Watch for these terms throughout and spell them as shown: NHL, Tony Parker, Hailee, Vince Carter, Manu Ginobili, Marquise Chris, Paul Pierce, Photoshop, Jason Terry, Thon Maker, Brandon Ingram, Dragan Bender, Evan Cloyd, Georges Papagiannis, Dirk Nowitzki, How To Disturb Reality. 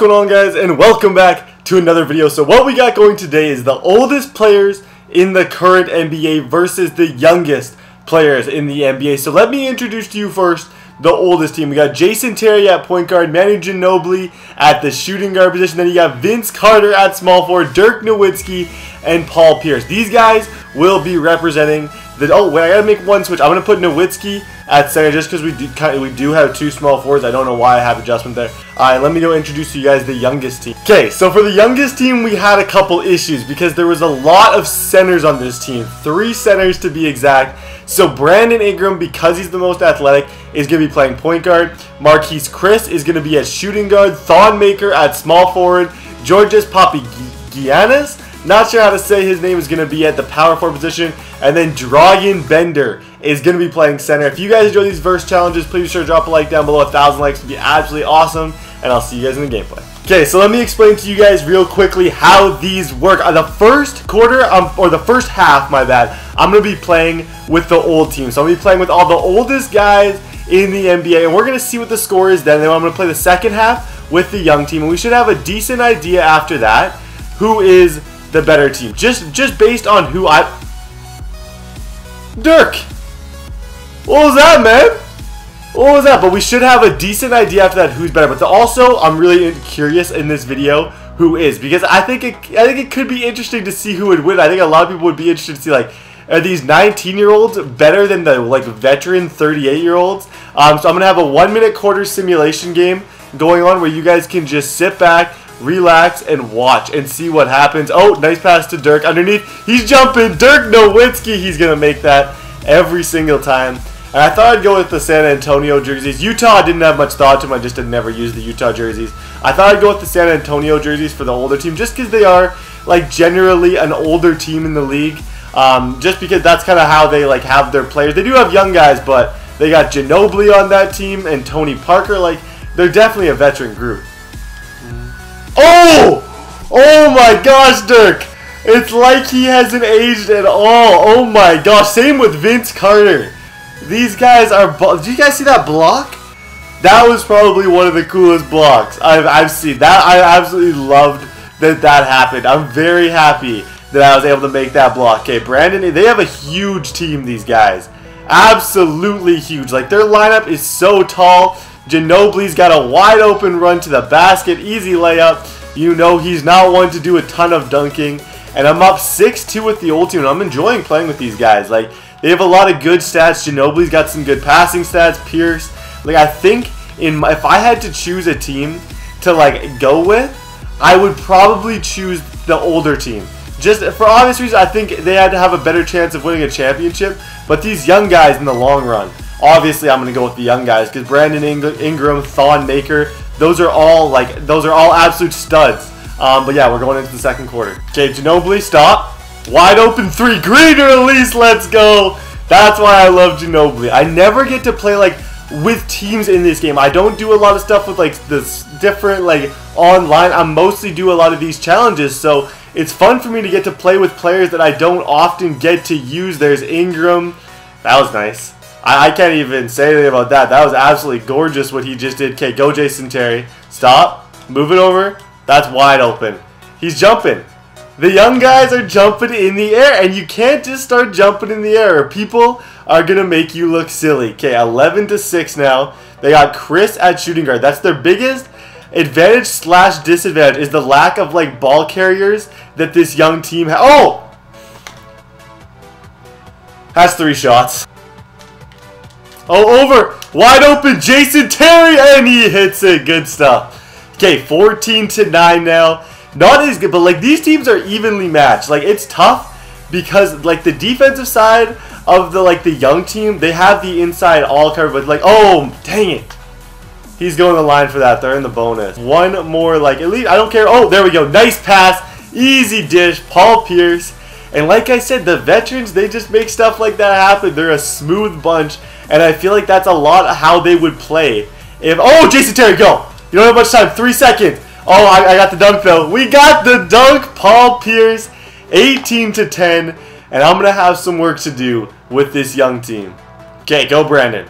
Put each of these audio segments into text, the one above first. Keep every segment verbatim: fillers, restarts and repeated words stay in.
going on, guys, and welcome back to another video. So what we got going today is the oldest players in the current N B A versus the youngest players in the N B A. So let me introduce to you first the oldest team. We got Jason Terry at point guard, Manu Ginobili at the shooting guard position. Then you got Vince Carter at small forward, Dirk Nowitzki, and Paul Pierce. These guys will be representing the... Oh, wait, I gotta make one switch. I'm gonna put Nowitzki at center just because we do kind of, we do have two small forwards. I don't know why I have adjustment there. All right, let me go introduce you guys the youngest team. Okay, so for the youngest team, we had a couple issues because there was a lot of centers on this team. Three centers to be exact. So Brandon Ingram, because he's the most athletic, is going to be playing point guard. Marquise Chris is going to be at shooting guard. Thon Maker at small forward. Georges Papagiannis, not sure how to say his name, is going to be at the power forward position. And then Dragan Bender is going to be playing center. If you guys enjoy these verse challenges, please be sure to drop a like down below. A thousand likes would be absolutely awesome. And I'll see you guys in the gameplay. Okay, so let me explain to you guys real quickly how these work. The first quarter, um, or the first half, my bad, I'm going to be playing with the old team. So I'm going to be playing with all the oldest guys in the N B A. And we're going to see what the score is then. And then I'm going to play the second half with the young team. And we should have a decent idea after that who is the better team. Just, just based on who I... Dirk! What was that, man? What was that? But we should have a decent idea after that who's better. But also, I'm really curious in this video who is, because I think it, I think it could be interesting to see who would win. I think a lot of people would be interested to see, like, are these nineteen year olds better than the, like, veteran thirty-eight year olds? Um, so I'm gonna have a one minute quarter simulation game going on where you guys can just sit back, relax, and watch and see what happens. Oh, nice pass to Dirk underneath. He's jumping. Dirk Nowitzki. He's gonna make that every single time. And I thought I'd go with the San Antonio jerseys. Utah, I didn't have much thought to them. I just had never used the Utah jerseys. I thought I'd go with the San Antonio jerseys for the older team just because they are, like, generally an older team in the league. Um, just because that's kind of how they, like, have their players. They do have young guys, but they got Ginobili on that team and Tony Parker. Like, they're definitely a veteran group. Oh! Oh my gosh, Dirk! It's like he hasn't aged at all. Oh my gosh. Same with Vince Carter. These guys are... Did you guys see that block? That was probably one of the coolest blocks I've, I've seen. That I absolutely loved that that happened. I'm very happy that I was able to make that block. Okay, Brandon, they have a huge team, these guys. Absolutely huge. Like, their lineup is so tall. Ginobili's got a wide open run to the basket. Easy layup. You know he's not one to do a ton of dunking. And I'm up six two with the old team. I'm enjoying playing with these guys. Like... They have a lot of good stats. Ginobili's got some good passing stats. Pierce, like, I think in my, if I had to choose a team to, like, go with, I would probably choose the older team. Just for obvious reasons, I think they had to have a better chance of winning a championship. But these young guys in the long run, obviously, I'm gonna go with the young guys because Brandon Ingram, Thon Maker, those are all like those are all absolute studs. Um, but yeah, we're going into the second quarter. Okay, Ginobili, stop. Wide open three, green release, let's go. That's why I love Ginobili. I never get to play, like, with teams in this game. I don't do a lot of stuff with, like, this different, like, online. I mostly do a lot of these challenges, so it's fun for me to get to play with players that I don't often get to use. There's Ingram. That was nice. I, I can't even say anything about that. That was absolutely gorgeous what he just did. Okay, go Jason Terry. Stop. Move it over. That's wide open. He's jumping. The young guys are jumping in the air, and you can't just start jumping in the air, or people are going to make you look silly. Okay, eleven to six now. They got Chris at shooting guard. That's their biggest advantage slash disadvantage, is the lack of, like, ball carriers that this young team has. Oh! That's three shots. Oh, over. Wide open, Jason Terry, and he hits it. Good stuff. Okay, fourteen to nine now. Not as good, but, like, these teams are evenly matched. Like, it's tough because, like, the defensive side of the, like, the young team, they have the inside all covered, but, like, oh, dang it. He's going to the line for that. They're in the bonus. One more, like, at least, I don't care. Oh, there we go. Nice pass. Easy dish. Paul Pierce. And like I said, the veterans, they just make stuff like that happen. They're a smooth bunch, and I feel like that's a lot of how they would play. If, oh, Jason Terry, go. You don't have much time. Three seconds. Oh, I, I got the dunk, though. We got the dunk, Paul Pierce, eighteen to ten. And I'm going to have some work to do with this young team. Okay, go Brandon.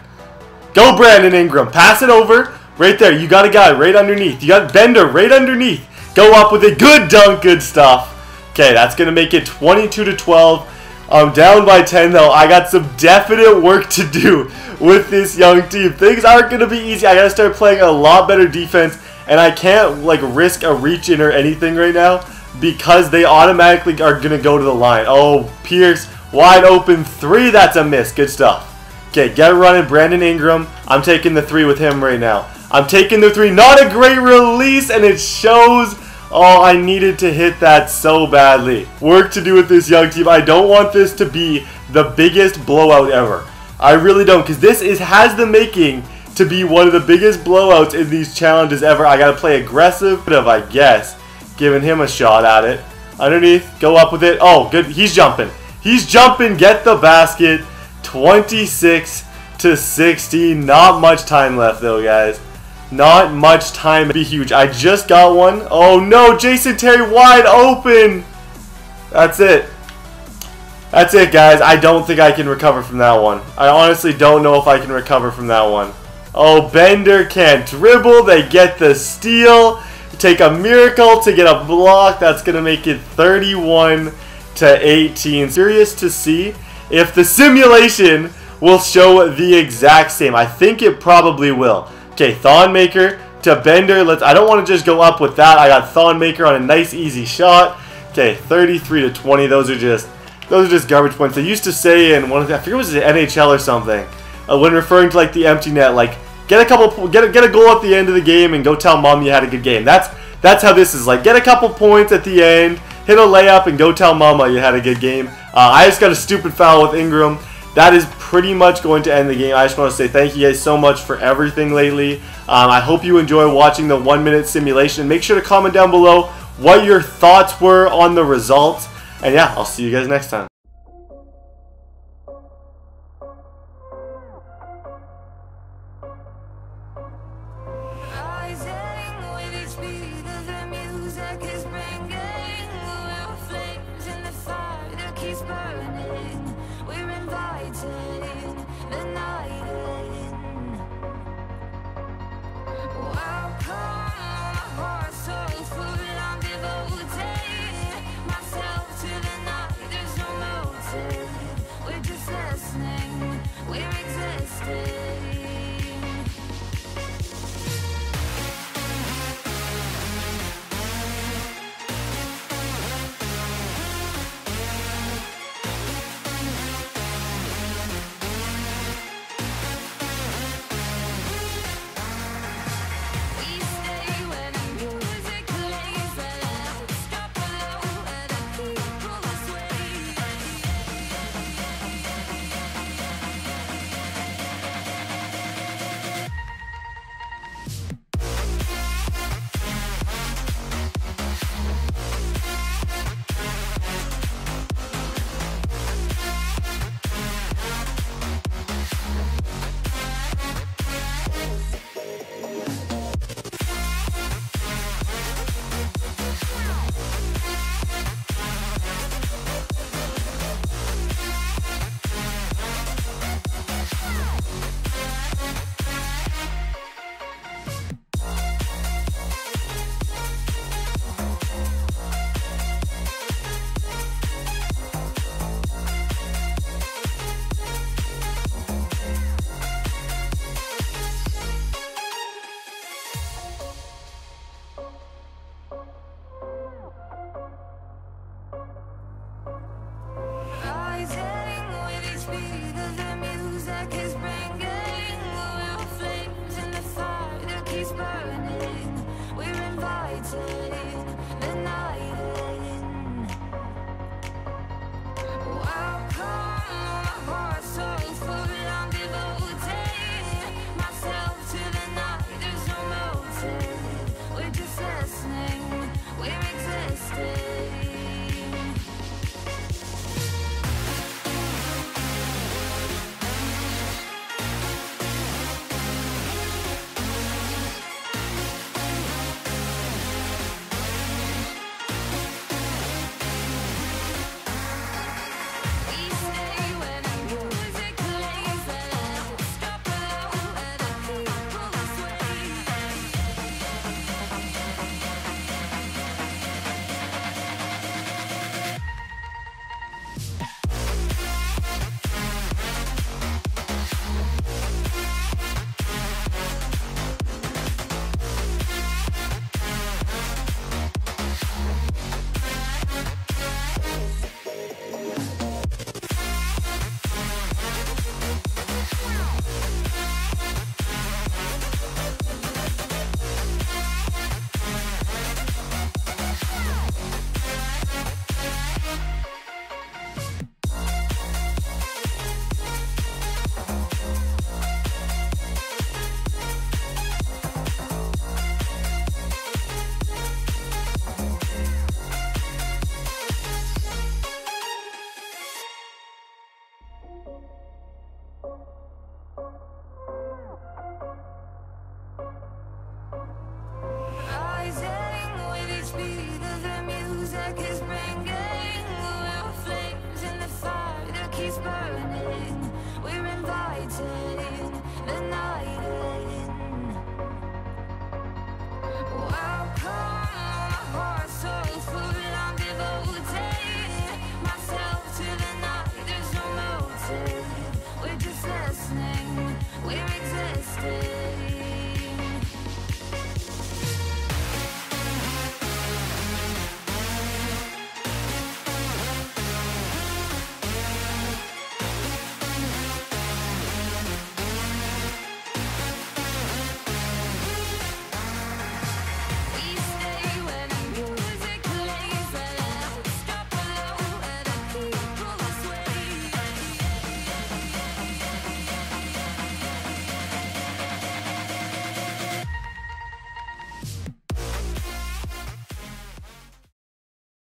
Go Brandon Ingram. Pass it over. Right there. You got a guy right underneath. You got Bender right underneath. Go up with a good dunk. Good stuff. Okay, that's going to make it twenty-two to twelve. I'm down by ten, though. I got some definite work to do with this young team. Things aren't going to be easy. I got to start playing a lot better defense, and I can't, like, risk a reach in or anything right now because they automatically are going to go to the line. Oh, Pierce, wide open three. That's a miss. Good stuff. Okay, get running. Brandon Ingram. I'm taking the three with him right now. I'm taking the three. Not a great release, and it shows. Oh, I needed to hit that so badly. Work to do with this young team. I don't want this to be the biggest blowout ever. I really don't, because this is has the making to be one of the biggest blowouts in these challenges ever. I got to play aggressive, I guess. Giving him a shot at it. Underneath, go up with it. Oh, good. He's jumping. He's jumping. Get the basket. twenty-six to sixteen. Not much time left, though, guys. Not much time to be huge. I just got one. Oh no, Jason Terry wide open. That's it. That's it, guys. I don't think I can recover from that one. I honestly don't know if I can recover from that one. Oh, Bender can't dribble. They get the steal. Take a miracle to get a block. That's going to make it thirty-one to eighteen. Curious to see if the simulation will show the exact same. I think it probably will. Okay, Thon Maker to Bender. Let's. I don't want to just go up with that. I got Thon Maker on a nice, easy shot. Okay, thirty-three to twenty. Those are just, those are just garbage points. They used to say in one of the, I forget it was the N H L or something, uh, when referring to like the empty net, like get a couple, get a, get a goal at the end of the game and go tell mom you had a good game. That's that's how this is like. Get a couple points at the end, hit a layup, and go tell mama you had a good game. Uh, I just got a stupid foul with Ingram. That is pretty much going to end the game. I just want to say thank you guys so much for everything lately. Um, I hope you enjoy watching the one-minute simulation. Make sure to comment down below what your thoughts were on the results. And yeah, I'll see you guys next time. Myself to the night, there's no like it's